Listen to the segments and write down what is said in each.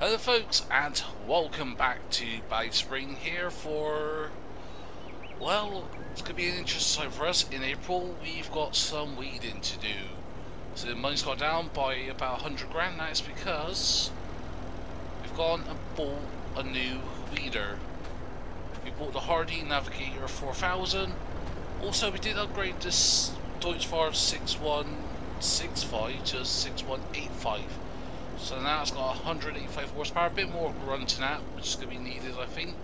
Hello folks, and welcome back to BallySpring here for, well, it's going to be an interesting time for us. In April, we've got some weeding to do. So the money's gone down by about 100 grand, now it's because we've gone and bought a new weeder. We bought the Hardi Navigator 4000. Also, we did upgrade this Deutz-Fahr 6165 to 6185. So now it's got 185 horsepower, a bit more grunting out, which is going to be needed, I think.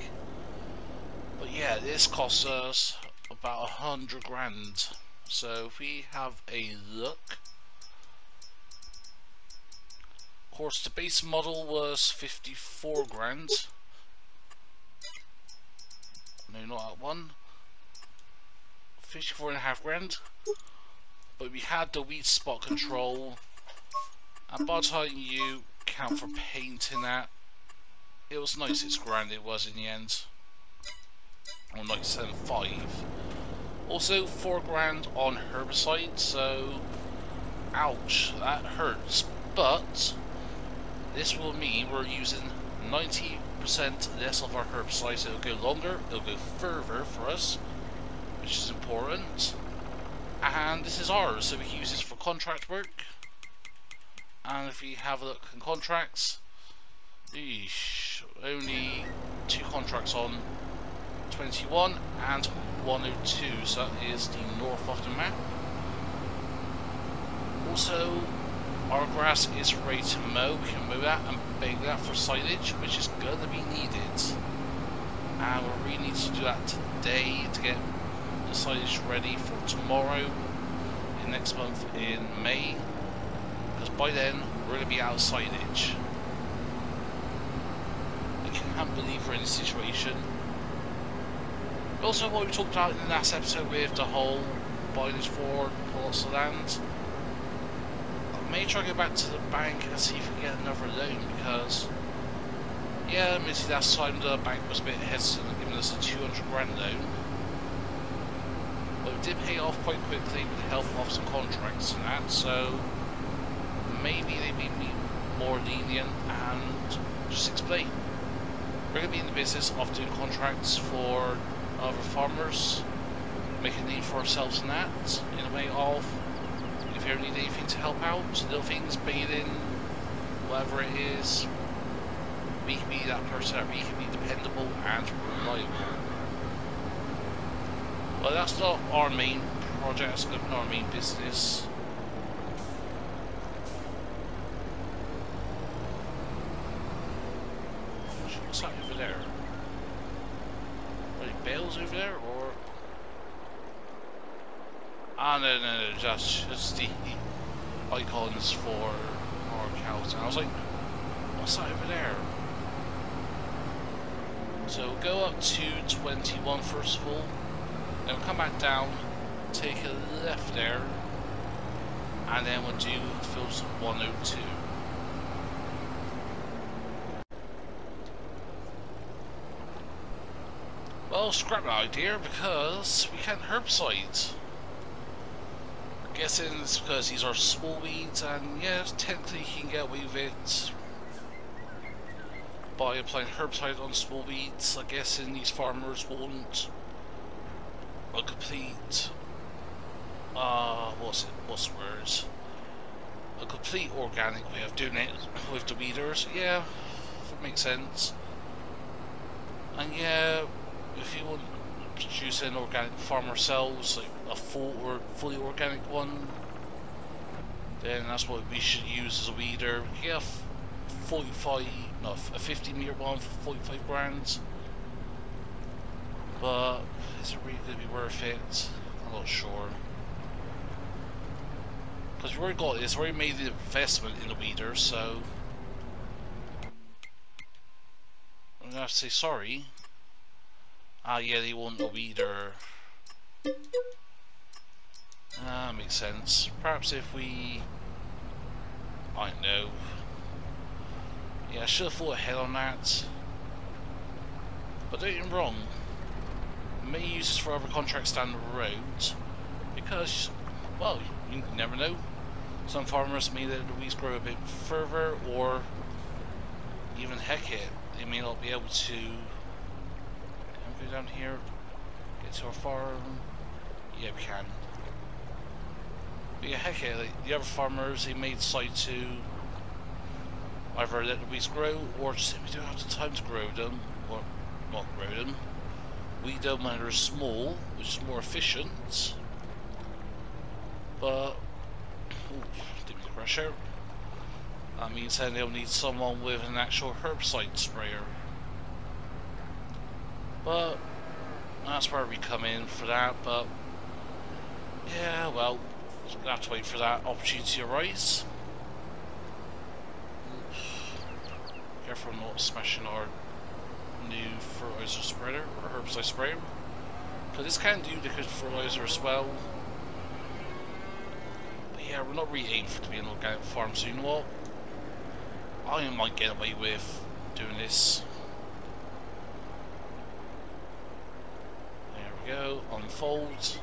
But yeah, this costs us about 100 grand. So if we have a look, of course the base model was 54 grand. No, not that one. 54.5 grand. But we had the weed spot control, and by the time you count for painting that, it was 96 grand it was in the end, or 97.5. Also 4 grand on herbicide, so ouch, that hurts. But this will mean we're using 90% less of our herbicide, so it'll go longer, it'll go further for us, which is important. And this is ours, so we can use this for contract work. And if we have a look in contracts, only 2 contracts on 21 and 102, so that is the north of the map. Also, our grass is ready to mow, we can mow that and bake that for silage, which is going to be needed. And we really need to do that today to get the silage ready for tomorrow, in next month in May. By then, we're going to be out of silage. I can't believe we're in this situation. Also, what we talked about in the last episode with the whole buying this for plots of land, I may try to go back to the bank and see if we can get another loan, because, yeah, maybe last time the bank was a bit hesitant at giving us a 200 grand loan. But we did pay off quite quickly with the help of some contracts and that, so maybe they'd be more lenient and just explain. We're going to be in the business of doing contracts for other farmers, making a name for ourselves in that, in a way of, if you ever need anything to help out, little things, bathing, whatever it is, we can be that person, we can be dependable and reliable. But that's not our main project, that's not our main business. Bales over there, or no, just the icons for our cows. And I was like, what's that over there? So we'll go up to 21 first of all, then we'll come back down, take a left there, and then we'll do fields 102. Well, scrap that idea because we can't herbicide. I'm guessing it's because these are small weeds, and yeah, technically you can get away with it by applying herbicide on small weeds. I'm guessing these farmers won't a complete a complete organic way of doing it with the weeders. Yeah, that makes sense. And yeah, if you want to produce an organic farm ourselves, like a full or fully organic one, then that's what we should use as a weeder. Yeah, 50 meter one for 45 grand. But is it really going to be worth it? I'm not sure. Because we've already got this, already made the investment in the weeder, so I'm going to have to say sorry. Ah yeah, they want a weeder. Makes sense. Perhaps if we, I don't know. Yeah, I should have thought ahead on that. But don't get me wrong, I may use this for other contracts down the road, because, well, you never know. Some farmers may let the weeds grow a bit further, or even heck it, I mean, I'll be able to go down here, get to our farm. Yeah, we can. But yeah, heck it, like, the other farmers, they may decide to either let the weeds grow, or just we don't have the time to grow them, or not grow them. Weed them when they're small, which is more efficient. But, didn't mean to rush out. That means then they'll need someone with an actual herbicide sprayer. But, that's where we come in for that, but yeah, well, we'll have to wait for that opportunity to arise. Careful not smashing our new fertilizer spreader, or herbicide sprayer, because this can do the good fertilizer as well. But yeah, we're not really aiming for it to be an organic farm, so you know what? I might get away with doing this. There we go, unfold.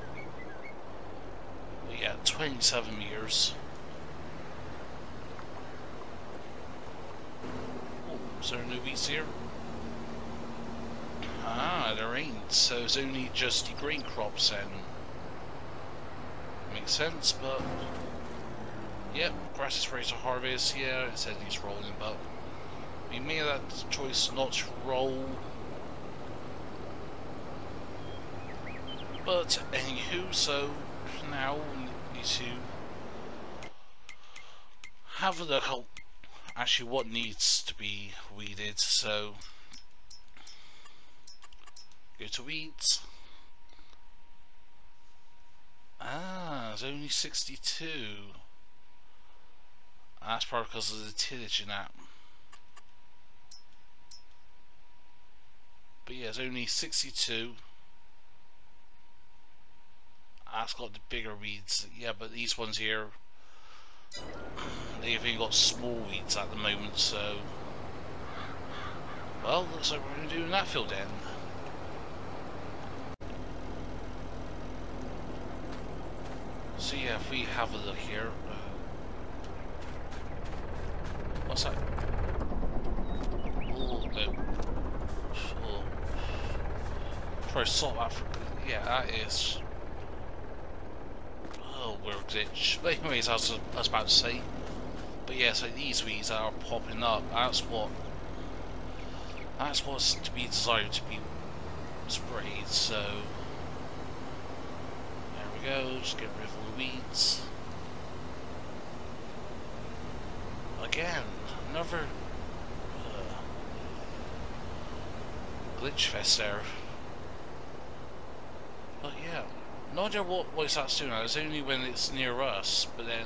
We got 27 meters. Oh, is there a new weeds here? Ah, there ain't, so it's only just the green crops then. Makes sense, but... Yep, grass is ready to harvest, yeah, it said he's rolling, but we made that choice not to roll. But anywho, so now we need to have a look at actually what needs to be weeded, so go to weeds. Ah, there's only 62. That's probably because of the tillage in that. But yeah, it's only 62. That's got the bigger weeds. Yeah, but these ones here, they've even got small weeds at the moment, so... Well, looks like we're going to do in that field then. So yeah, if we have a look here... What's that? Oh, no. Oh. Probably South Africa. Yeah, that is. Oh, we're a glitch. But anyways, I was about to say. But yeah, so these weeds that are popping up, that's what's to be desired to be sprayed, so... There we go, just get rid of all the weeds. Again, another glitch fest there. But yeah, no idea what it's that's doing now. It's only when it's near us, but then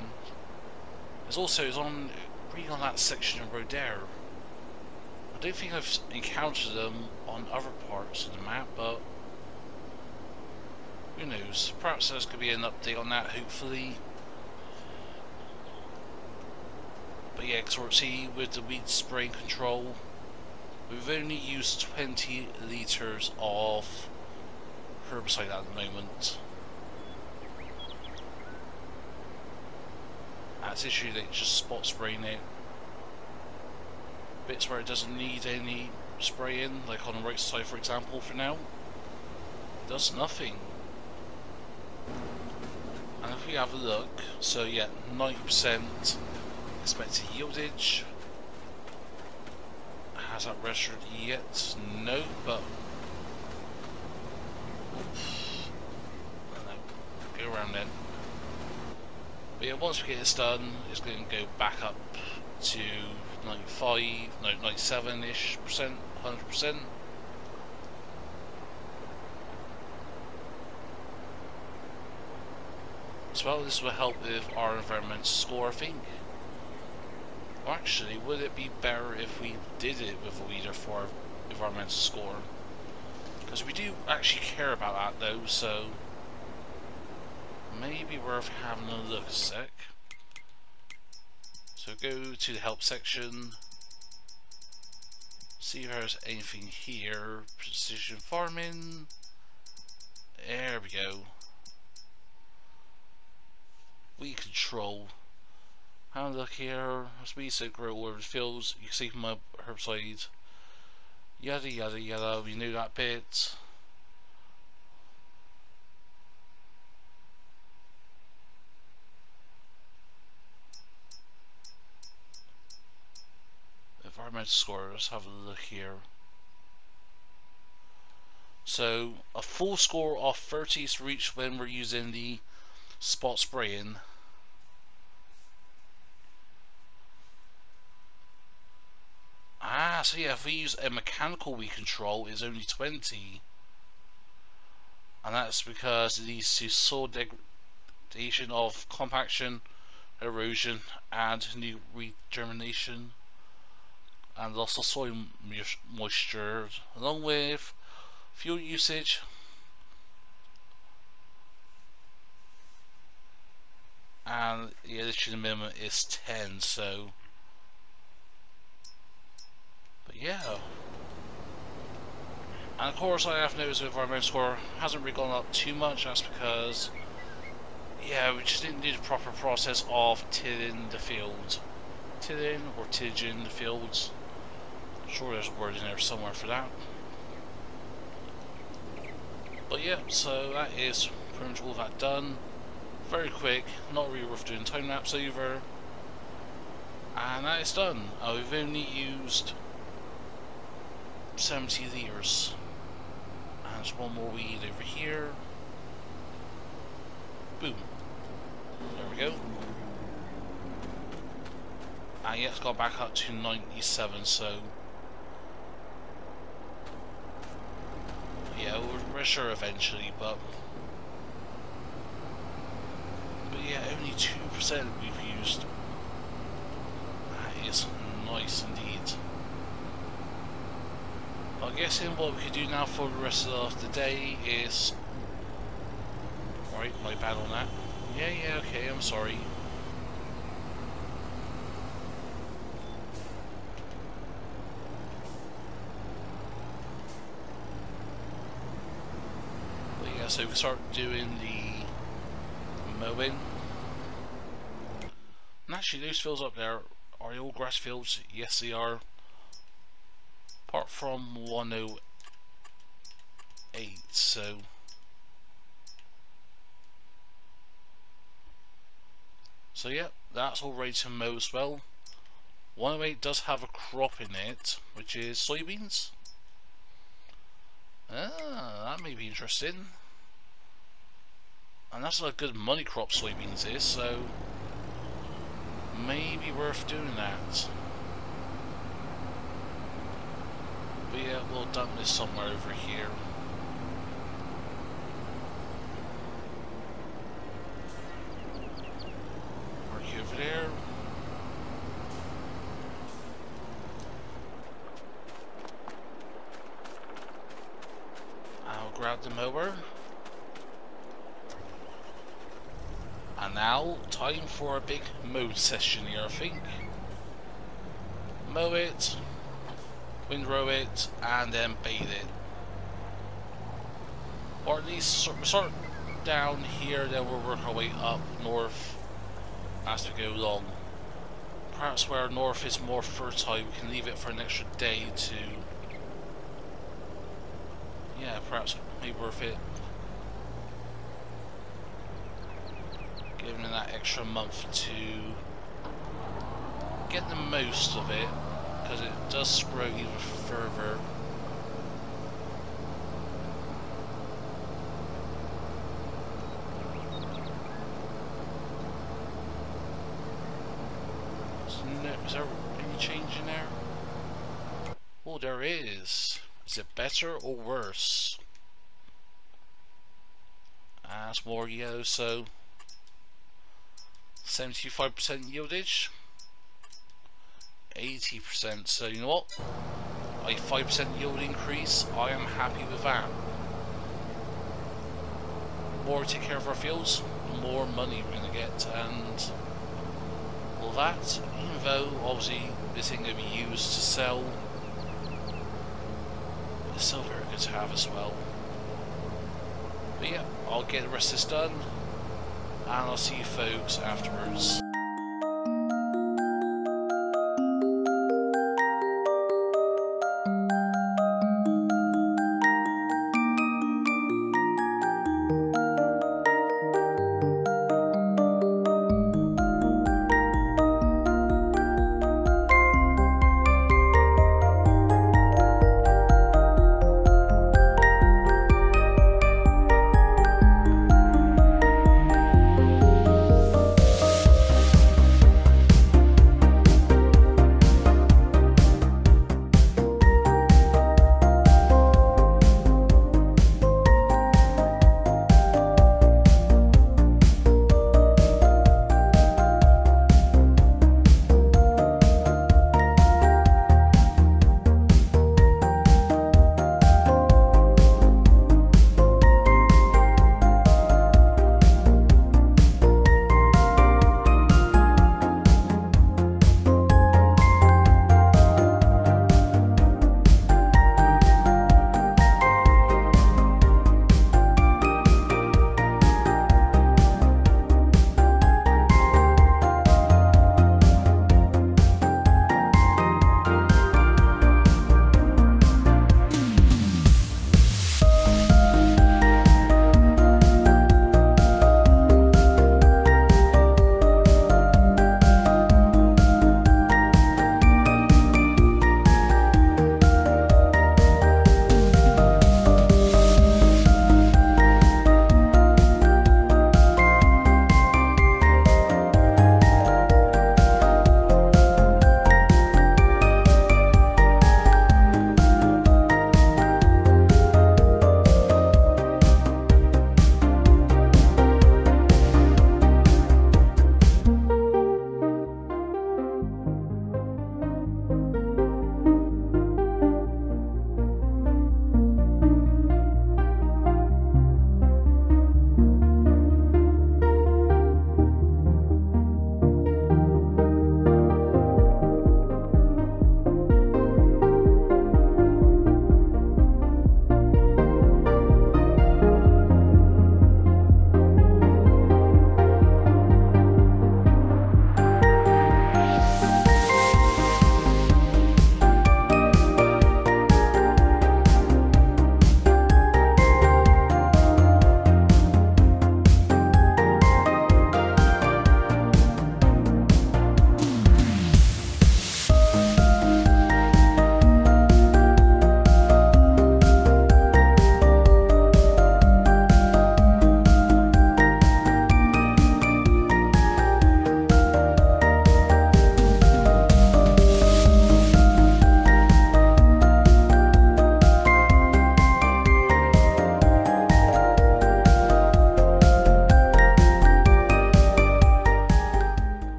it's also really on that section of road there. I don't think I've encountered them on other parts of the map, but who knows? Perhaps there's going to be an update on that, hopefully. But yeah, see, with the weed spraying control, we've only used 20 litres of herbicide at the moment. That's issue that just spot spraying it. Bits where it doesn't need any spraying, like on the right side for example, for now, it does nothing. And if we have a look, so yeah, 90%. Expected yieldage. Has that registered yet? No, but go around then. But yeah, once we get this done, it's going to go back up to 97-ish%, 100%. As well, this will help with our environmental score, I think. Actually, would it be better if we did it with a leader for our environmental score? Because we do actually care about that though, so maybe worth having a look a sec. So go to the help section, see if there's anything here. Precision farming. There we go. Weed control. I look here, speed set growers, fields, you can see from my herbicides, yada yada yada, we knew that bit. Environmental score, let's have a look here. So a full score of 30 is reached when we're using the spot spraying. Ah, so yeah, if we use a mechanical weed control, it's only 20, and that's because it leads to soil degradation of compaction, erosion, and new regeneration, and loss of soil moisture, along with fuel usage, and the additional minimum is 10. So, but yeah, and of course I have noticed the environmental score hasn't really gone up too much. That's because, yeah, we just didn't do the proper process of tilling the fields, tillaging the fields. I'm sure there's a word in there somewhere for that. But yeah, so that is pretty much all that done. Very quick, not really worth doing time lapse either. And that is done. I've only used 70 liters. And there's one more weed over here. Boom. There we go. And yeah, it's got back up to 97, so yeah, we're sure eventually, but yeah, only 2% we've used. That is nice indeed. I'm guessing what we could do now for the rest of the day is... Right, my bad on that. Yeah, yeah, okay, I'm sorry. So we start doing the mowing. And actually those fields up there are all grass fields, yes they are. Apart from 108, so yeah, that's all ready to mow as well. 108 does have a crop in it, which is soybeans. Ah, that may be interesting. And that's a good money crop soybeans is, so maybe worth doing that. But yeah, we'll dump this somewhere over here. Mark you over there. I'll grab the mower. And now, time for a big mow session here, I think. Mow it, windrow it, and then bait it. Or at least sort down here, then we'll work our way up north as we go along. Perhaps where north is more fertile, we can leave it for an extra day to... Yeah, perhaps it may be worth it. Giving them that extra month to get the most of it, because it does sprout even further. Is there any change in there? Oh, there is. Is it better or worse? That's more yellow, so 75% yieldage, 80%, so you know what, a 5% yield increase, I am happy with that. The more we take care of our fields, the more money we're going to get, and all that, even though obviously this isn't going to be used to sell, it's still very good to have as well. But yeah, I'll get the rest of this done, and I'll see you folks afterwards.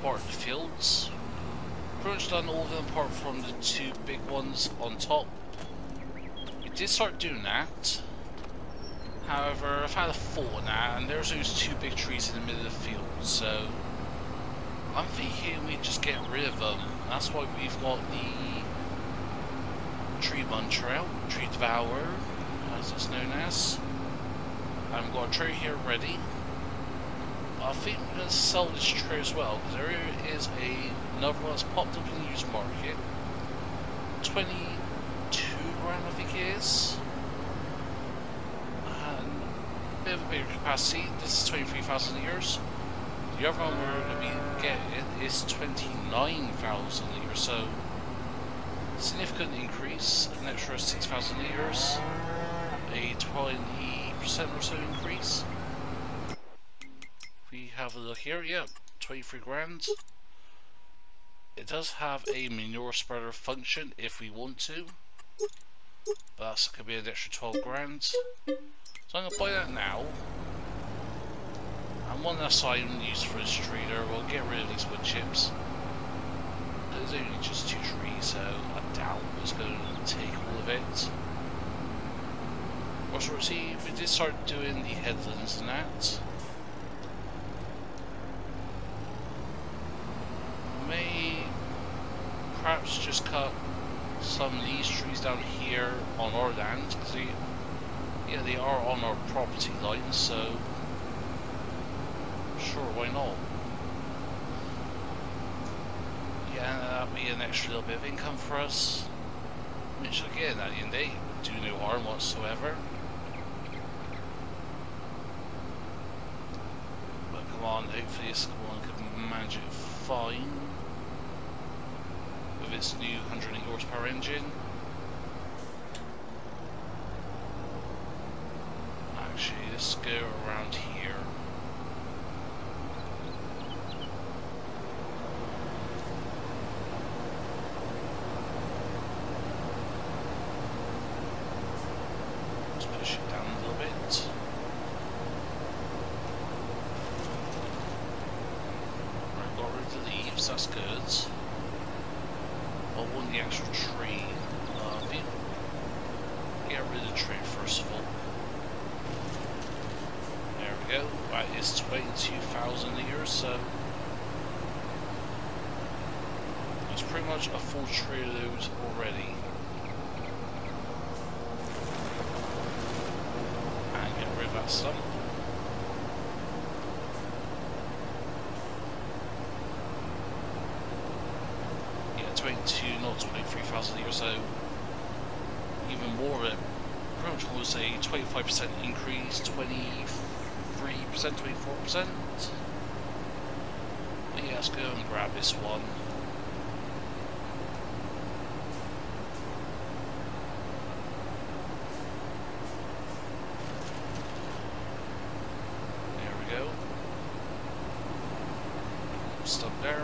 apart fields, pretty much done all of them apart from the two big ones on top. We did start doing that, however I've had a thought now and there's those two big trees in the middle of the field, so I'm thinking we just get rid of them. That's why we've got the tree muncher out, tree devourer as it's known as. I've got a tree here ready. I think we're going to sell this tree as well, because there is another one that's popped up in the used market. 22 grand I think it is. And a bit of a bigger capacity. This is 23,000 liters. The other one we're going to be getting is 29,000 liters, so significant increase. An extra 6,000 liters. A 20% or so increase. Have a look here, yeah, 23 grand. It does have a manure spreader function if we want to. That's going to be an extra 12 grand. So I'm going to buy that now. And one last item used for this tree there, we'll get rid of these wood chips. There's only just two trees, so I doubt it's going to take all of it. Also, see, we did start doing the headlands and that. Perhaps just cut some of these trees down here on our land, because they are on our property line, so sure, why not? Yeah, that'll be an extra little bit of income for us, which again at the end of the day do no harm whatsoever. But come on, hopefully this one can manage it fine. This new 108 horsepower engine. Actually, let's go around here. Let's push it down a little bit. Right, got rid of the leaves, that's good. I want the actual tree. Get rid of the tree first of all. There we go. Right, it's 22,000 liters, so it's pretty much a full tree load already. And get rid of that stump. Not 23,000 liters, so even more of it. Pretty much almost a 25% increase, 23%, 24%. But yeah, let's go and grab this one. There we go. Stop there.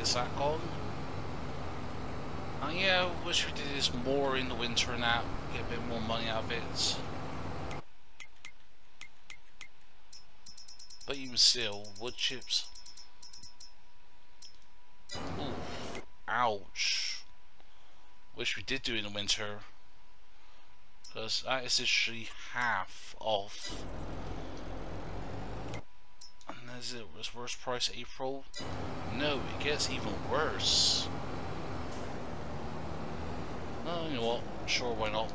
Is that gone? And yeah, I wish we did this more in the winter and that, get a bit more money out of it. But even still, wood chips. Oof. Ouch. Wish we did do it in the winter. Because that is literally half off. Is it was worst price April? No, it gets even worse. Oh, you know what? Sure, why not?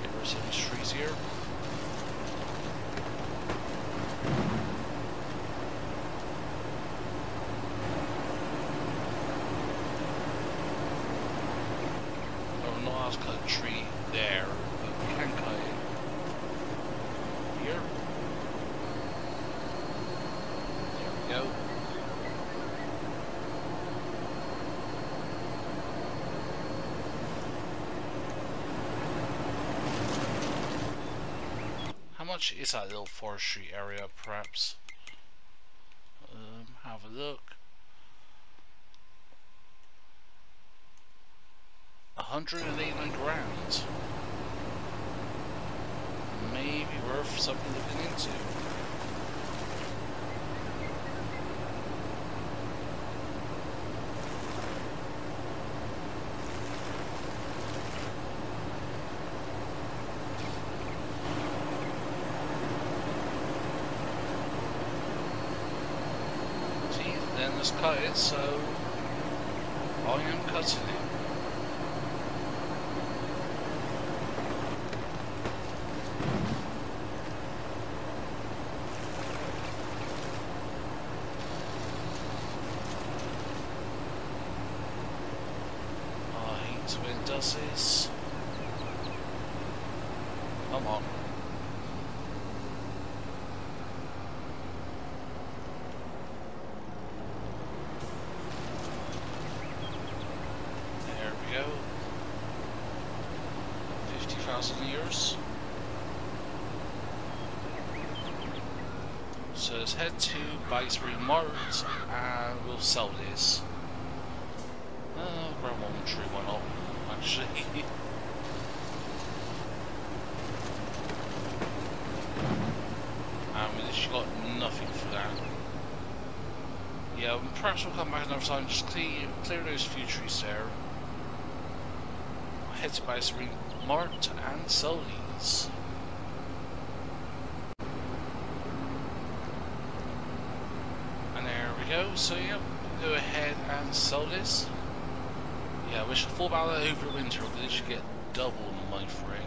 Get rid of some trees here. much is that little forestry area, perhaps? Have a look. 189 grand. Maybe worth something looking into. Let's cut it, so I am cutting it. I hate when it does this. Come on. So let's head to BallySpring Mart and we'll sell this. Grab one tree, why not? Actually. And we literally got nothing for that. Yeah, perhaps we'll come back another time and just clear those few trees there. Head to BallySpring Mart and sell these. And there we go, so yeah, go ahead and sell this. Yeah, we should fall back over the winter, we should get double money for it.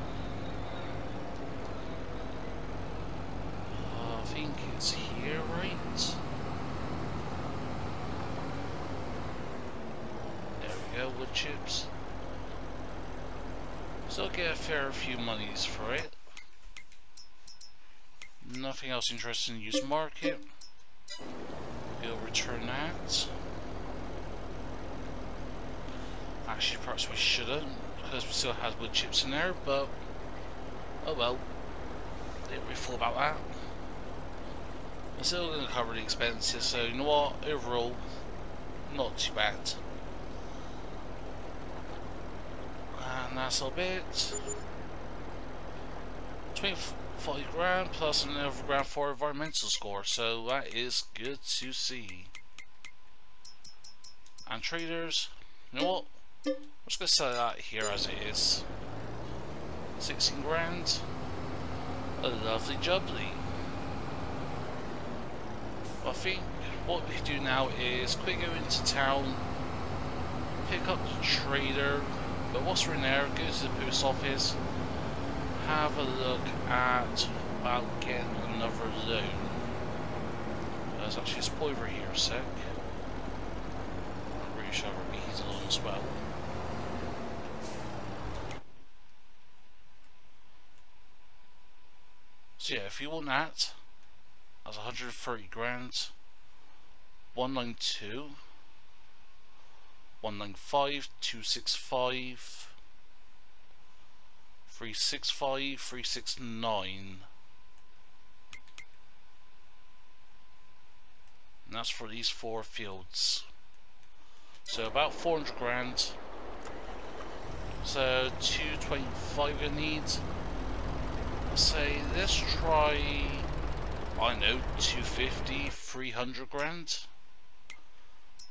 I think it's here, right? There we go, wood chips. Still get a fair few monies for it. Nothing else interesting in the used market. We'll return that. Actually, perhaps we shouldn't, because we still had wood chips in there, but oh well. Didn't really thought about that. I'm still going to cover the expenses, so you know what? Overall, not too bad. And that's a bit. 40 grand plus another grand for environmental score, so that is good to see. And traders, you know what? I'm just gonna sell that here as it is. 16 grand. A lovely jubbly. I think what we do now is quickly go into town, pick up the trader. But whilst we're in there, go to the post office, have a look at about getting another loan. There's actually a spoiler here a sec. I'm pretty sure he's alone as well. So yeah, if you want that, that's 130 grand, 192. 195, 265, 365, 369. And that's for these four fields. So about 400 grand. So 225 I need. Say, let's try, I don't know, 250, 300 grand.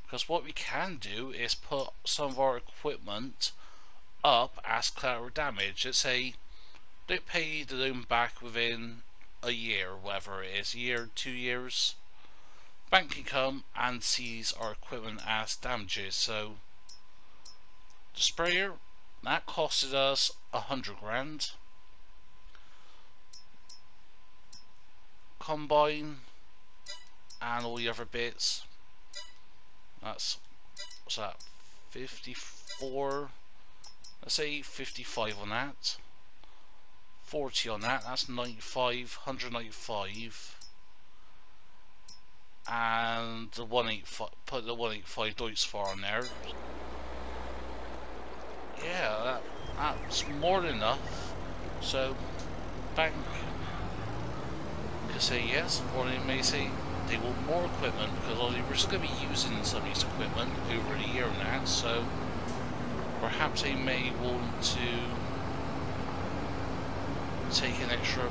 Because what we can do is put some of our equipment up as collateral damage. Let's say don't pay the loan back within a year, whether it is a year, 2 years. Bank can come and seize our equipment as damages. So the sprayer, that costed us 100 grand. Combine and all the other bits. That's, what's that, 54, let's say 55 on that, 40 on that, that's 95, 195, and the 185, put the 185 Deutz-Fahr on there. Yeah, that's more than enough, so bank, to say yes, or they may say they want more equipment, because we're still going to be using some of these equipment over the year and that, so perhaps they may want to take an extra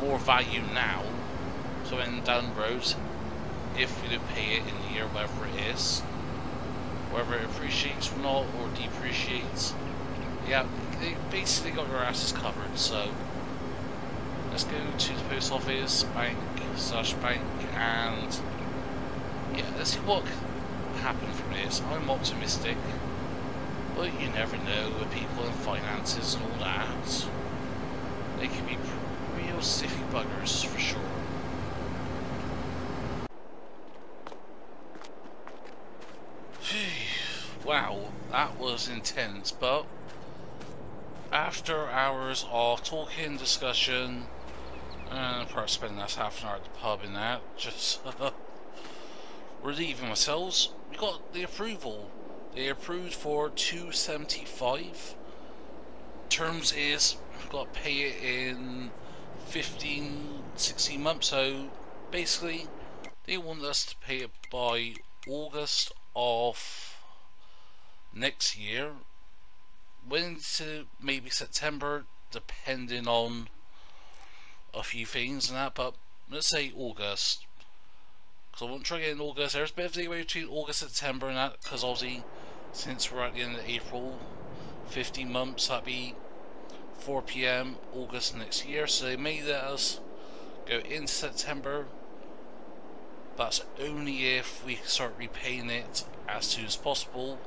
more value now, so in down the road, if you do pay it in the year, whatever it is, whether it appreciates or not, or depreciates, yeah, they basically got their asses covered. So let's go to the post office, bank, and yeah, let's see what can happen from this. I'm optimistic, but you never know with people and finances and all that. They can be real stiffy buggers for sure. Wow, that was intense, but after hours of talking, discussion, and perhaps spending us half an hour at the pub and that, just relieving ourselves, we got the approval. They approved for $275. Terms is, we've got to pay it in 15, 16 months, so basically they want us to pay it by August of next year, into maybe September, depending on a few things and that, but let's say August, because I won't try again in August. There's a bit of a way between August and September and that, because obviously since we're at the end of April, 15 months, that'd be 4 PM August next year, so they may let us go into September. That's only if we start repaying it as soon as possible.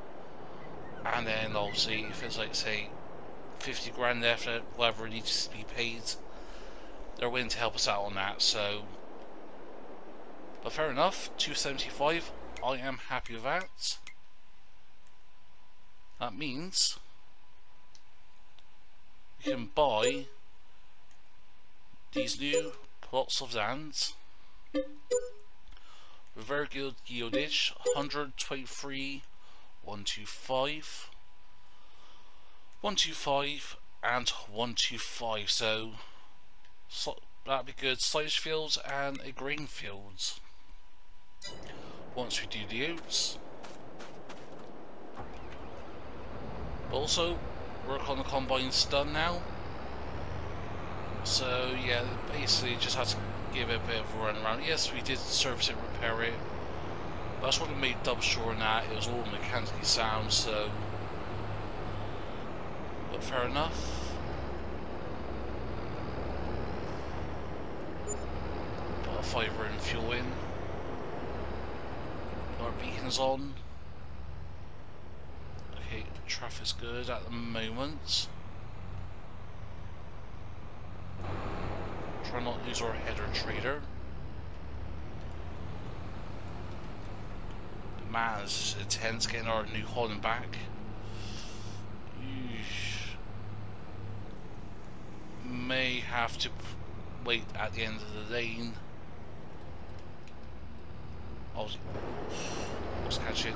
And then obviously if it's like say 50 grand left, whatever needs to be paid, they're willing to help us out on that. So, but fair enough, 275, I am happy with that. That means we can buy these new plots of land with very good yieldage, 123 125, 125, and 125. So that'd be good. Silage fields and a grain fields. Once we do the oats, but also work on the combines done now. So yeah, basically just had to give it a bit of a run around. Yes, we did service it, repair it. That's what we made double sure on that. It was all mechanically sound, so. But fair enough. Put our fibre and fuel in. Put our beacons on. Okay, traffic's good at the moment. Try not to lose our header trader. Man, it's intense getting our New Holland back. May have to wait at the end of the lane. Let's catch it.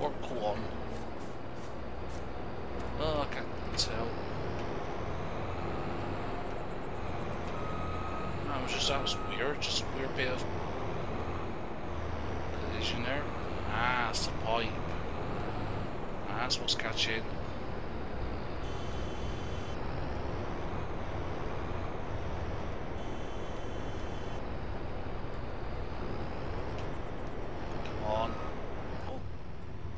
Warp call on. Oh, I can't tell. That was weird. Just a weird bit of. There. Ah, it's the pipe. That's what's catching. Come on. Oh,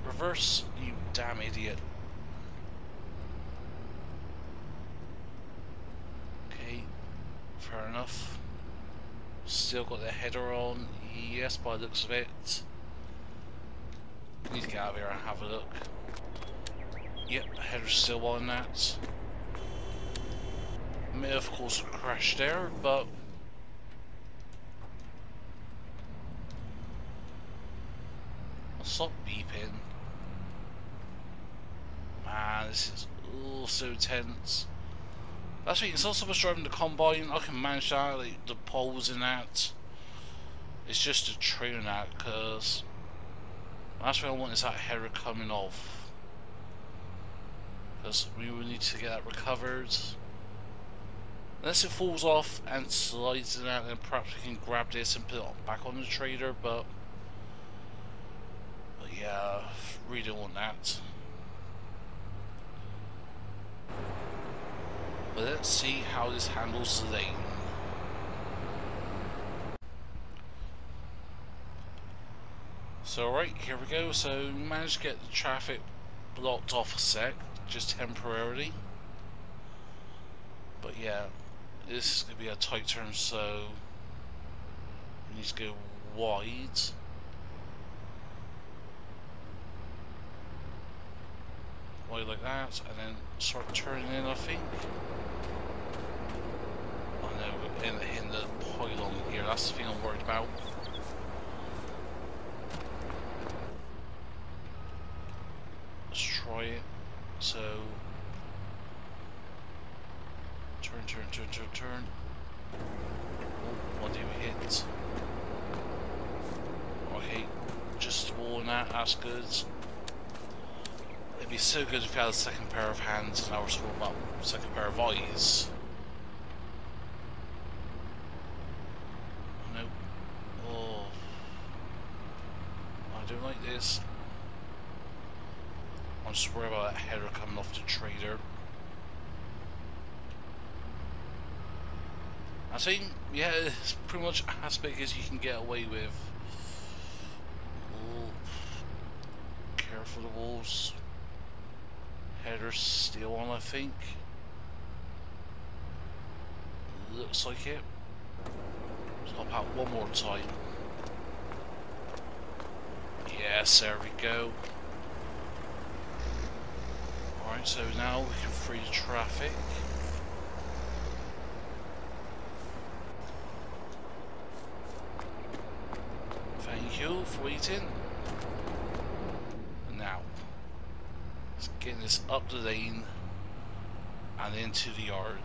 reverse, you damn idiot. Okay, fair enough. Still got the header on. Yes, by the looks of it. Need to get out of here and have a look. Yep, the header's still on that. May of course crash there, but I'll stop beeping. Man, this is all so tense. That's right, it's not so much driving the combine, I can manage that, like the poles and that. It's just a train that, because that's what I want, is that header coming off, because we will need to get that recovered. Unless it falls off and slides in out, then perhaps we can grab this and put it back on the trailer, but yeah, really don't want that. But let's see how this handles the lane. So alright, here we go. So managed to get the traffic blocked off a sec, just temporarily. But yeah, this is going to be a tight turn, so we need to go wide. Wide like that, and then start turning in, I think. Oh no, we're in the pylon here, that's the thing I'm worried about. Let's try it, so turn. What do we hit? Okay, just warn that, that's good. It'd be so good if we had a second pair of hands and I was talking about second pair of eyes. Nope. Oh, I don't like this. I'm just worried about that header coming off the trailer. I think, yeah, it's pretty much as big as you can get away with. Ooh. Careful of the walls. Header's still on, I think. Looks like it. Let's hop out one more time. Yes, there we go. Alright, so now we can free the traffic. Thank you for waiting. And now, let's get this up the lane and into the yard.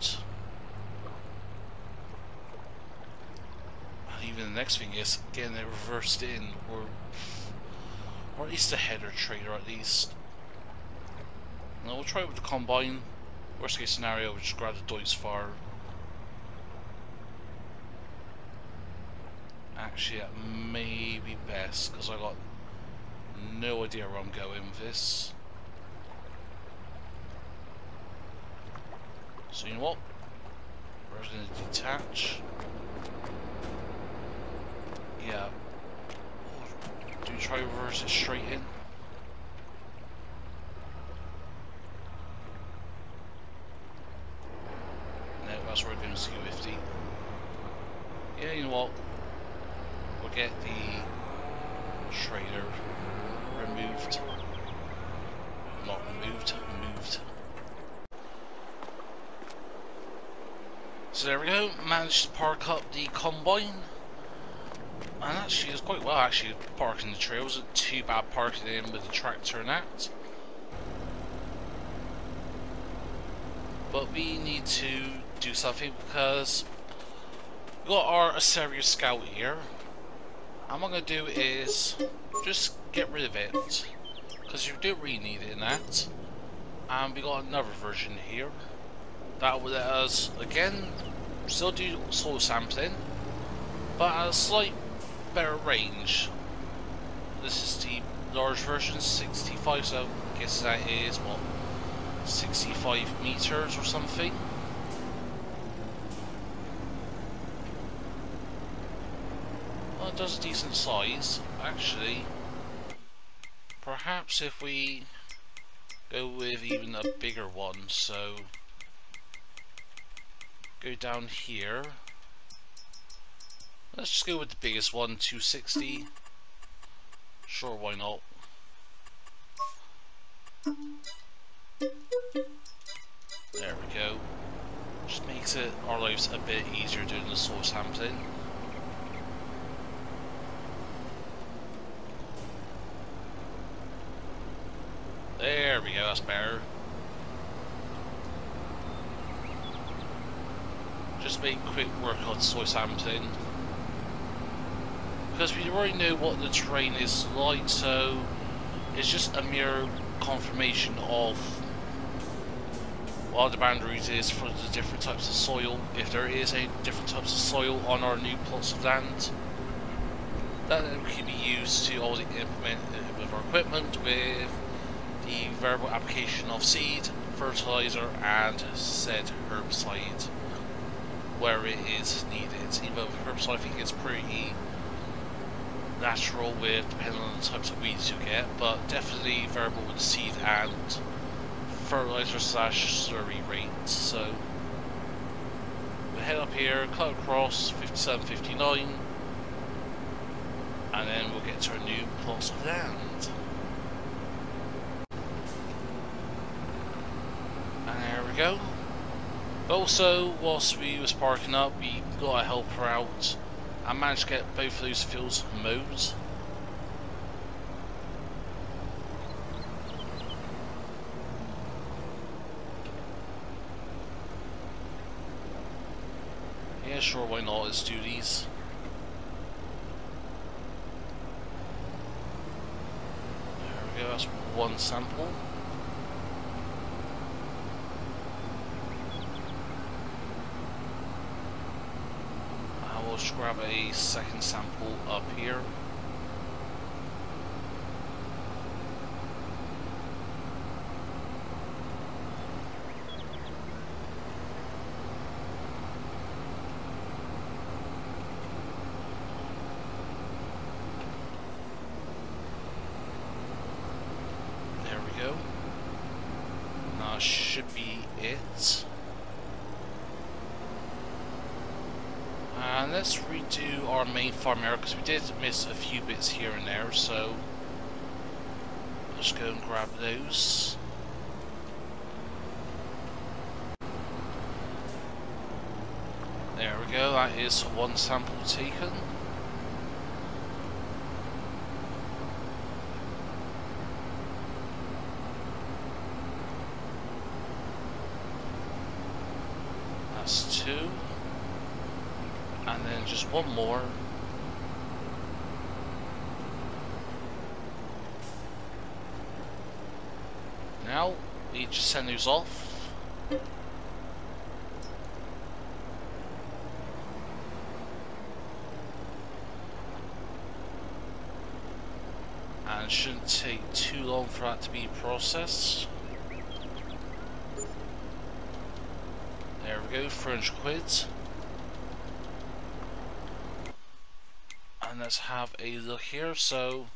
And even the next thing is getting it reversed in, or at least the header trailer at least. Now we'll try it with the combine. Worst case scenario, we'll just grab the Deutz-Fahr. Actually, that may be best because I got no idea where I'm going with this. So you know what? We're just going to detach. Yeah. Do you try reverse it straight in? No, that's where we're going to C50. Yeah, you know what? We'll get the trailer removed. Not removed, moved. So there we go, managed to park up the combine. And actually, it's quite well actually parking the trailer. It wasn't too bad parking in with the tractor and that. But we need to do something because we've got our Asteria Scout here. And what I'm going to do is just get rid of it, because you don't really need it in that. And we got another version here that will let us, again, still do soil sampling, but at a slight better range. This is the large version, 65, so I guess that is, what, 65 meters or something? Does a decent size actually. Perhaps if we go with even a bigger one, so go down here. Let's just go with the biggest one, 260. Sure, why not? There we go. Just makes it our lives a bit easier doing the soil sampling. There we go, that's better. Just make quick work on soil sampling, because we already know what the terrain is like, so it's just a mere confirmation of what the boundaries is for the different types of soil, if there is any different types of soil on our new plots of land, that can be used to already implement with our equipment with the variable application of seed, fertilizer and said herbicide where it is needed. Even with herbicide I think it's pretty natural with depending on the types of weeds you get, but definitely variable with seed and fertilizer slash slurry rates. So we head up here, cut across 57.59, and then we'll get to our new plots of land. And there we go. Also, whilst we was parking up, we got a helper out and managed to get both of those fields mowed. Yeah, sure, why not, let's do these. There we go, that's one sample. We'll just grab a second sample up here. There we go. That should be it. And let's redo our main farm area because we did miss a few bits here and there, so let's go and grab those. There we go, that is one sample taken. That's two. And then just one more. Now we just send those off. And it shouldn't take too long for that to be processed. There we go, 300 quid. And let's have a look here. So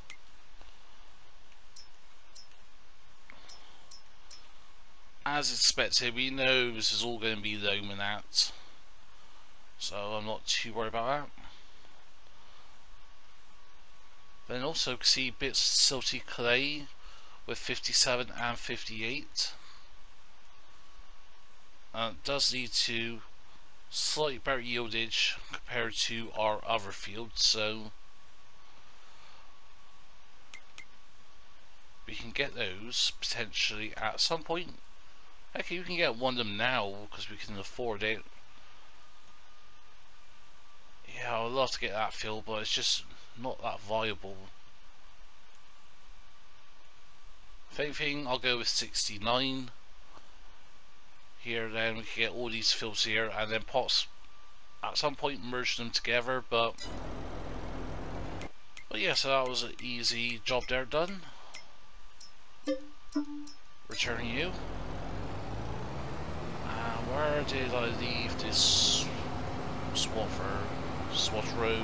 as expected, we know this is all going to be loaming out, so I'm not too worried about that. Then also you can see bits of silty clay with 57 and 58. It does lead to slightly better yieldage compared to our other field, so we can get those potentially at some point. Okay, we can get one of them now because we can afford it. Yeah, I'd love to get that field, but it's just not that viable. If anything, I'll go with 69. Here then we can get all these fields here and then pots at some point merge them together, but yeah, so that was an easy job there done. Returning you. And where did I leave this swat row?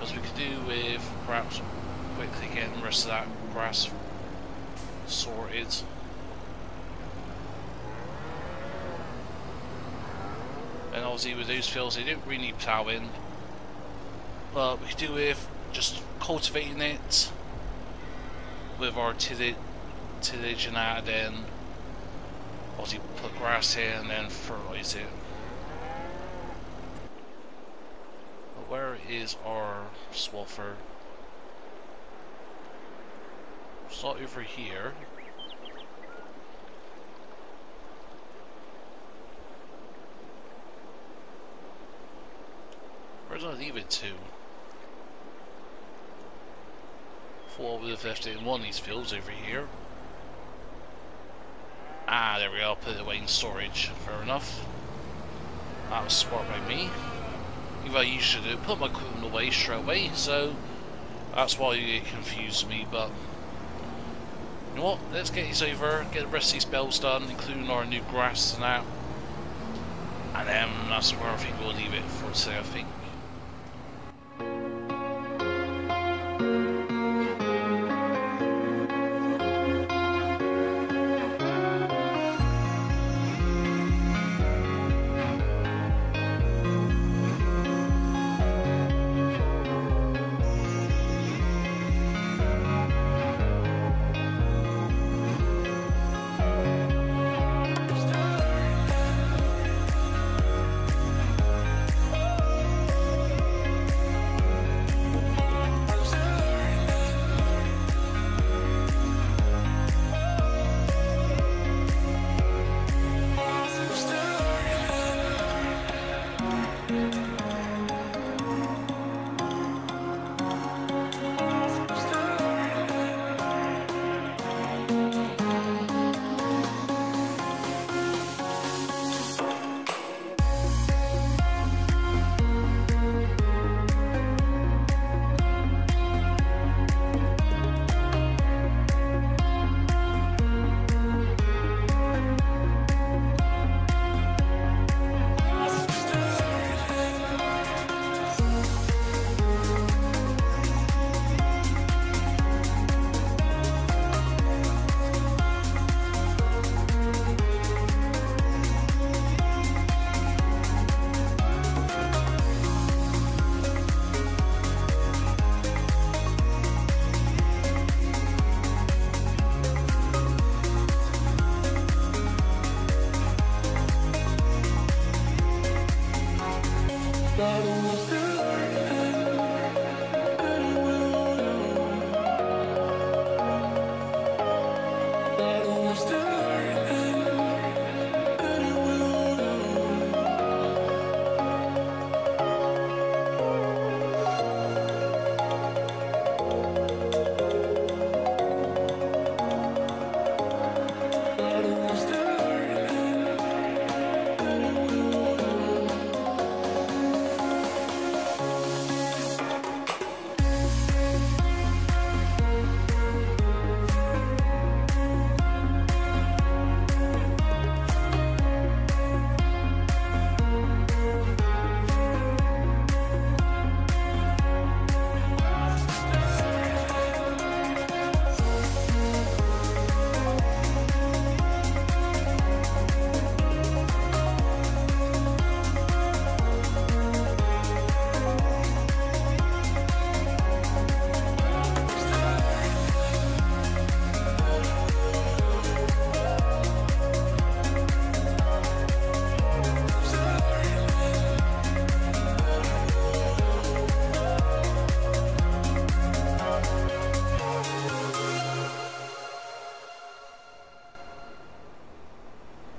Because we could do with perhaps quickly getting the rest of that grass sorted. And obviously with those fields they didn't really need ploughing, but we could do with just cultivating it with our tillage and that, then obviously put grass in and then fertilise it. But where is our swaffer? It's not over here. Where did I leave it to? Thought I would have left it in one of these fields over here. Ah, there we go, put it away in storage. Fair enough. That was smart by me. What I usually do, put my equipment away straight away, so that's why you get confused with me, but you know what, let's get these over, get the rest of these bells done, including our new grass and that. And then that's where I think we'll leave it for today, I think.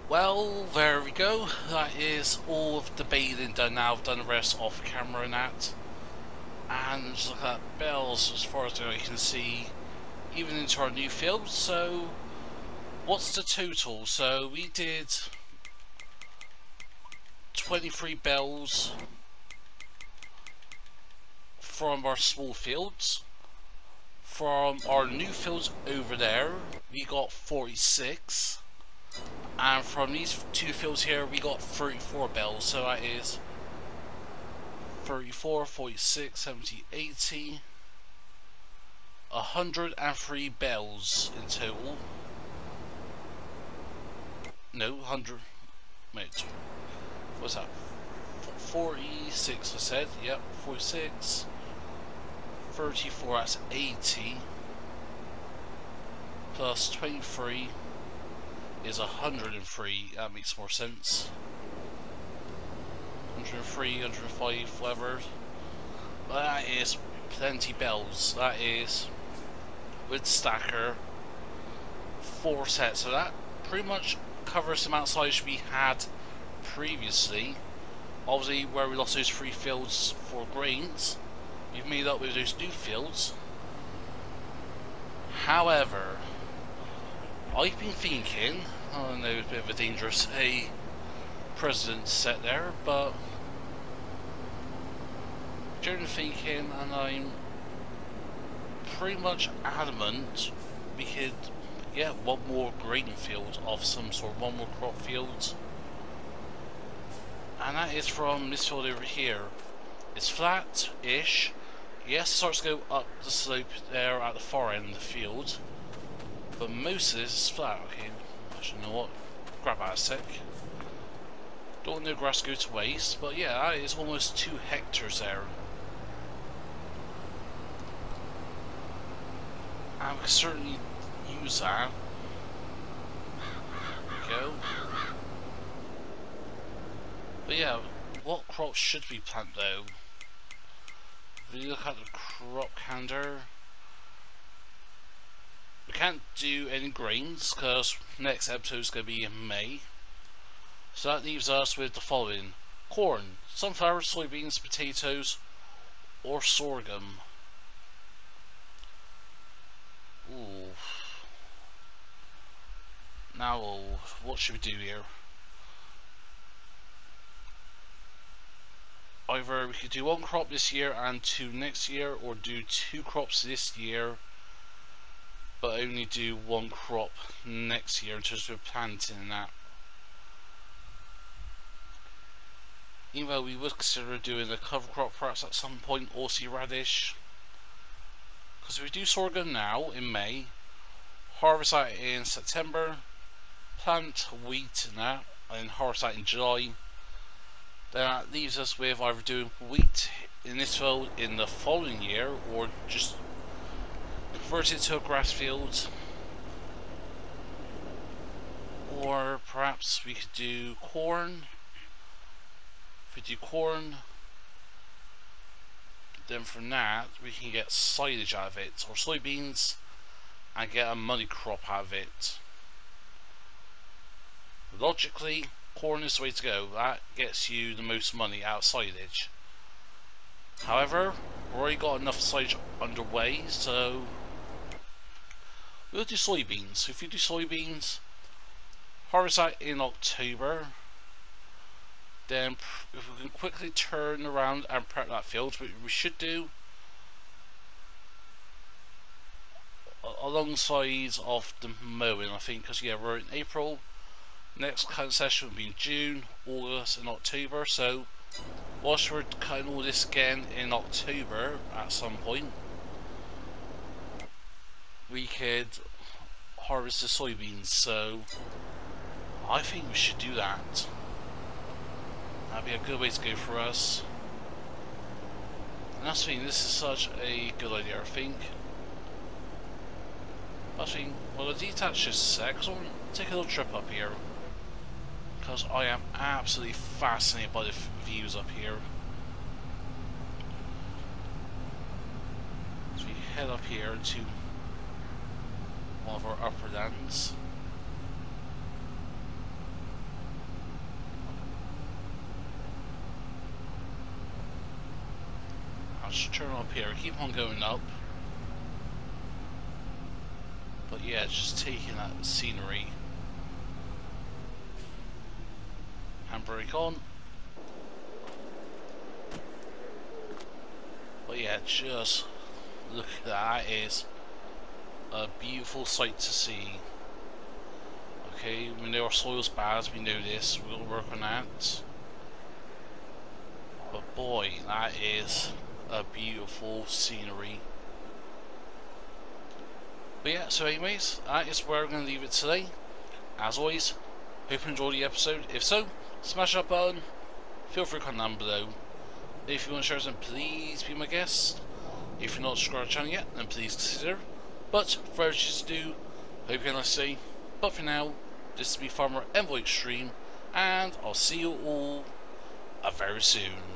Well, there we go, that is all of the bathing done now. I've done the rest off camera and that. And look at that, bells as far as I can see, even into our new field. So, what's the total? So, we did 23 bells from our small fields. From our new fields over there, we got 46. And from these two fields here, we got 34 bells, so that is 34, 46, 70, 80, 103 bells in total. No, 100, wait, what's that? 46, I said, yep, 46, 34, that's 80, plus 23. Is 103, that makes more sense. 103, 105, whatever. But that is plenty bells. That is, with stacker, 4 sets. So that pretty much covers the amount of size we had previously. Obviously, where we lost those 3 fields for grains, we've made up with those new fields. However, I've been thinking I know it's a bit of a dangerous precedent set there, but generally thinking, and I'm pretty much adamant we could get one more grain field of some sort, one more crop field, and that is from this field over here. It's flat-ish. Yes, it starts to go up the slope there at the far end of the field, but most of this is flat. Okay, actually, you know what? Grab that a sec. Don't want no grass to go to waste, but yeah, that is almost 2 hectares there. I could certainly use that. There we go. But yeah, what crops should we plant though? If we look at the crop calendar, we can't do any grains because next episode is going to be in May. So that leaves us with the following: corn, sunflowers, soybeans, potatoes, or sorghum. Ooh. Now, what should we do here? Either we could do one crop this year and 2 next year, or do 2 crops this year but only do 1 crop next year in terms of planting and that. Even though we would consider doing a cover crop perhaps at some point, or sea radish, because if we do sorghum now in May, harvest that in September, plant wheat and that, and harvest that in July, then that leaves us with either doing wheat in this field in the following year, or just convert it to a grass field, or perhaps we could do corn. If we do corn, then from that we can get silage out of it, or soybeans, and get a money crop out of it. Logically, corn is the way to go. That gets you the most money out of silage. However, we've already got enough silage underway, so we'll do soybeans. So if you do soybeans, harvest that in October. Then if we can quickly turn around and prep that field, which we should do alongside of the mowing, I think, because yeah, we're in April, next cutting session will be in June, August and October, so whilst we're cutting all this again in October at some point, we could harvest the soybeans, so I think we should do that. That'd be a good way to go for us. And that's the thing, this is such a good idea, I think. I think, well, I'll detach this a sec, because I want to take a little trip up here. Because I am absolutely fascinated by the views up here. So we head up here to one of our upper lands. Just turn up here, keep on going up, but yeah, just taking that scenery. Handbrake on, but yeah, just look at that. That is a beautiful sight to see. Okay, we know our soil's bad, we know this, we'll work on that, but boy, that is a beautiful scenery. But yeah, so anyways, that is where I'm going to leave it today. As always, hope you enjoyed the episode. If so, smash that button, feel free to comment down below. If you want to share something, please be my guest. If you're not subscribed to the channel yet, then please consider. But for everything to do, hope you have a nice day. But for now, this has been Farmer EnvoyXtreme, and I'll see you all very soon.